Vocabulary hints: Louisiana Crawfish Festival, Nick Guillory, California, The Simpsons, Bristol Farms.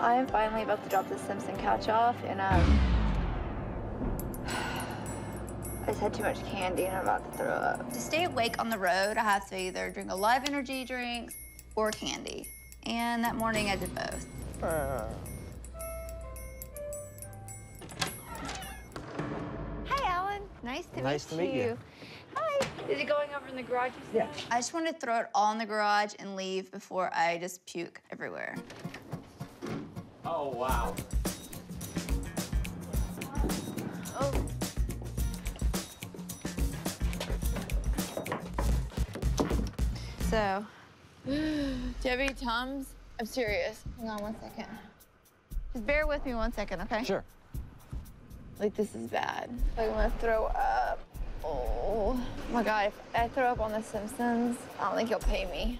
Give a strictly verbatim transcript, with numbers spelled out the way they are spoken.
I am finally about to drop the Simpson couch off, and um, I just had too much candy and I'm about to throw up. To stay awake on the road, I have to either drink a lot of energy drinks or candy. And that morning, I did both. Uh. Hi, Alan. Nice to nice meet you. Nice to meet you. Hi. Is it going over in the garage? Yeah. I just wanted to throw it all in the garage and leave before I just puke everywhere. Oh, wow. Oh. So. Do you have any Tums? I'm serious. Hang on one second. Just bear with me one second, okay? Sure. Like, this is bad. Like, I'm gonna throw up. Oh, my God. If I throw up on The Simpsons, I don't think you'll pay me.